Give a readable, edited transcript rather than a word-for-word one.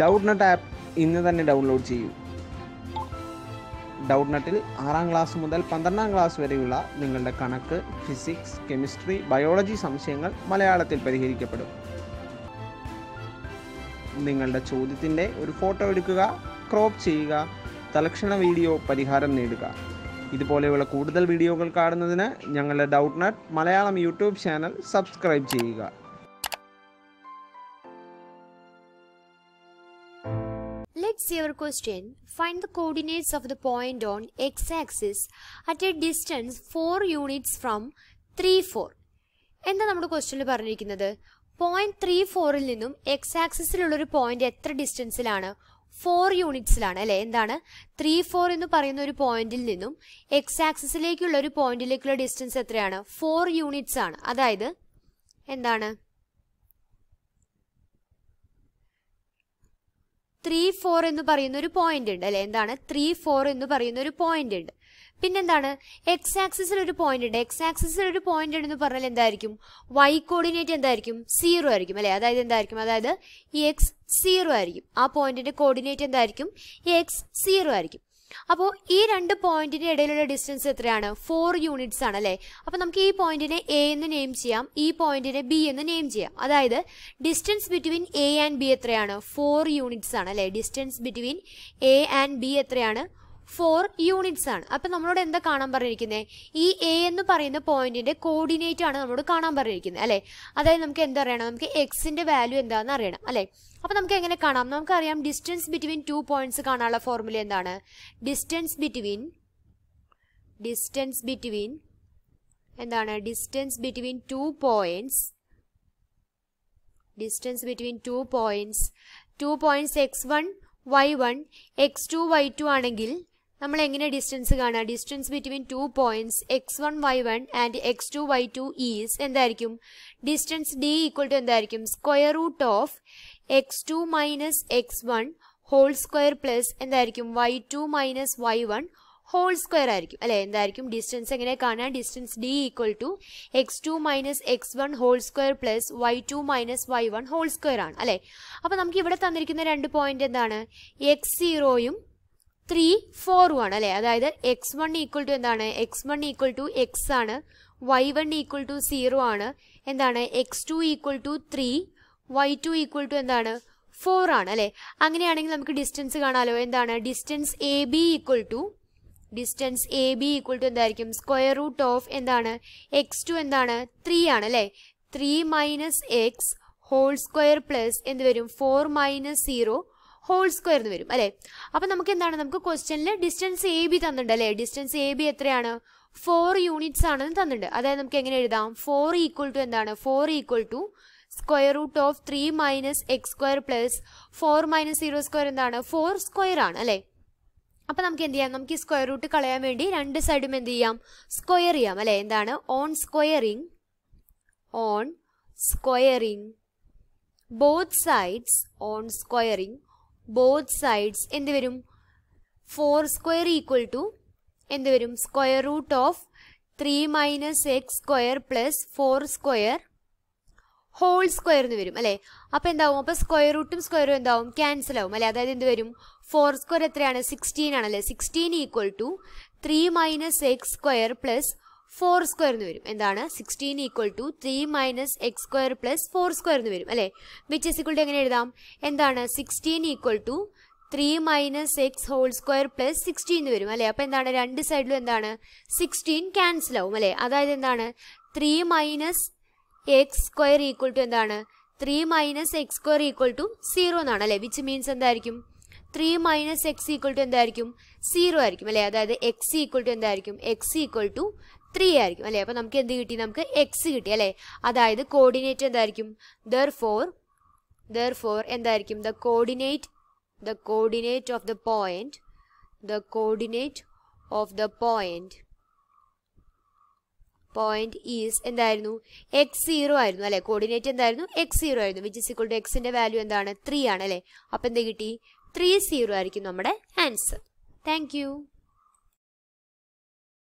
Doubtnut app innu thanne download cheyu. Doubtnutil 6th class മുതൽ 12th class വരെയുള്ള നിങ്ങളുടെ കണക്ക്, ഫിസിക്സ്, കെമിസ്ട്രി, ബയോളജി സംശയങ്ങൾ മലയാളത്തിൽ പരിഹരിക്കപ്പെടും. നിങ്ങളുടെ ചോദ്യത്തിന്റെ ഒരു ഫോട്ടോ എടുക്കുക, ക്രോപ്പ് ചെയ്യുക, തലക്ഷണ വീഡിയോ പരിഹാരം നേടുക. ഇതുപോലെയുള്ള കൂടുതൽ വീഡിയോകൾ കാണുന്നതിന് ഞങ്ങളുടെ Doubtnut Malayalam YouTube channel subscribe ചെയ്യുക. Let's see our question. Find the coordinates of the point on x-axis at a distance 4 units from 3, 4. What is our question? Point 3, 4 is the x-axis point at the distance 4 units. What 3, 4 is the point at x-axis point at distance 4 units. That is what? 3, 4 ennu parayunna oru point undu alle endana 3, 4 ennu parayunna oru point undu pinne endana x axis il oru point undu x axis il oru point ennu parayal endayirkum y coordinate endayirkum 0 aayirkum alle adayithu endayirkum adayithu x 0 aayirkum aa point inde coordinate endayirkum x 0 aayirkum appo ee rendu point inde idayilulla distance ethrayana 4 units aanu alle appo namukku ee point ine a ennu name cheyam ee point ine b ennu name cheyam adayithu distance between a and b ethrayana 4 units aanu alle distance between a and b ethrayana 4 units aanu appo nammalodu endha kaanan parayirikune ee a ennu parayna point inde coordinate aanu nammalodu kaanan parayirikune alle adayithu namukku endha arayana namukku x inde value endha nu arayana alle അപ്പോൾ നമുക്ക് എങ്ങനെ കാണാം? നമുക്കറിയാം distance between two points കാണാനുള്ള formula എന്താണ്? Distance between എന്താണ്? Distance between two points x1 y1 x2 y2 ആണെങ്കിൽ നമ്മൾ എങ്ങനെ ഡിസ്റ്റൻസ് കാണാം? Distance between two points x1 y1 and x2 y2 is എന്തായിരിക്കും? ഡിസ്റ്റൻസ് d ഈക്വൽ ടു എന്തായിരിക്കും? Square root of x2 minus x1 whole square plus എന്തായിരിക്കും? y2 minus y1 whole square ആയിരിക്കും അല്ലെ? എന്തായിരിക്കും ഡിസ്റ്റൻസ് എങ്ങനെ കാണാൻ? Distance d equal to x2 minus x1 whole square plus y2 minus y1 whole square ആണ് അല്ലെ? അപ്പൊ നമുക്ക് ഇവിടെ തന്നിരിക്കുന്ന രണ്ട് പോയിന്റ് എന്താണ്? x0യും 3, 4 ആണ് അല്ലെ? അതായത് x1 ഈക്വൽ ടു എന്താണ്? x1 ഈക്വൽ ടു x ആണ്, y1 ഈക്വൽ ടു 0 ആണ്, എന്താണ് x2 equal to 3, y2 equal to എന്താണ് 4 ആണ് അല്ലെ? അങ്ങനെയാണെങ്കിൽ നമുക്ക് ഡിസ്റ്റൻസ് കാണാലോ. എന്താണ്? Distance A B equal to എന്തായിരിക്കും? സ്ക്വയർ റൂട്ട് ഓഫ് എന്താണ് x2 എന്താണ് 3 ആണ് അല്ലെ? 3 - x ഹോൾ സ്ക്വയർ പ്ലസ് എന്ത് വരും? 4 - 0 ഹോൾ സ്ക്വയർ എന്ന് വരും അല്ലെ? അപ്പൊ നമുക്ക് എന്താണ്? നമുക്ക് ക്വസ്റ്റനിൽ ഡിസ്റ്റൻസ് എ ബി തന്നിട്ടുണ്ട് അല്ലെ? ഡിസ്റ്റൻസ് എ ബി എത്രയാണ്? 4 യൂണിറ്റ്സ് ആണെന്ന് തന്നിട്ടുണ്ട്. അതായത് നമുക്ക് എങ്ങനെ എഴുതാം? 4 equal to square root of 3 - x² plus 4 - 0² എന്താണ് 4² ആണ് അല്ലെ? അപ്പൊ നമുക്ക് എന്ത് ചെയ്യാം? നമുക്ക് ഈ സ്ക്വയർ റൂട്ട് കളയാൻ വേണ്ടി രണ്ട് സൈഡും എന്ത് ചെയ്യാം? സ്ക്വയർ ചെയ്യാം അല്ലെ? എന്താണ്? ഓൺ സ്ക്വയറിംഗ് ബോത്ത് സൈഡ്സ് എന്ത് വരും? 4² ഈക്വൽ ടു എന്ത് വരും? Square root of 3 - x² plus 4² whole square എന്ന് വരും അല്ലെ? അപ്പൊ എന്താവും? അപ്പൊ സ്ക്വയർ റൂട്ടും സ്ക്വയറും എന്താവും? ക്യാൻസൽ ആവും അല്ലെ? അതായത് എന്ത് വരും? 4² എത്രയാണ്? 16 ആണല്ലേ? 16 ഈക്വൽ ടു 3 - x² പ്ലസ് 4² എന്ന് വരും. എന്താണ്? 16 ഈക്വൽ ടു 3 - x² പ്ലസ് 4² എന്ന് വരും അല്ലെ? വിച്ച് ഈസ് ഈക്വൽ ടു എങ്ങനെ എഴുതാം? എന്താണ്? 16 equal to 3 - x whole square plus 16 എന്ന് വരും അല്ലെ? അപ്പൊ എന്താണ്? രണ്ട് സൈഡിലും എന്താണ്? 16 ക്യാൻസൽ ആവും അല്ലെ? അതായത് എന്താണ്? 3 - x² ഈക്വൽ ടു എന്താണ്? 3 - x² ഈക്വൽ ടു 0 എന്നാണ് അല്ലെ? വിച്ച് മീൻസ് എന്തായിരിക്കും? 3 - x ഈക്വൽ ടു എന്തായിരിക്കും? 0 ആയിരിക്കും അല്ലെ? അതായത് എക്സ് ഈക്വൽ ടു എന്തായിരിക്കും? എക്സ് ഈക്വൽ ടു 3 ആയിരിക്കും അല്ലെ? അപ്പൊ നമുക്ക് എന്ത് കിട്ടി? നമുക്ക് എക്സ് കിട്ടി അല്ലെ? അതായത് കോർഡിനേറ്റ് എന്തായിരിക്കും? ദെർഫോർ എന്തായിരിക്കും? the coordinate of the point is എന്തായിരുന്നു? x0 ആയിരുന്നു അല്ലെ? കോർഡിനേറ്റ് എന്തായിരുന്നു? x0 ആയിരുന്നു. which is equal to x ന്റെ വാല്യൂ എന്താണ്? 3 ആണ് അല്ലെ? അപ്പൊ എന്ത് കിട്ടി? 30 ആയിരിക്കും നമ്മുടെ ആൻസർ. Thank you.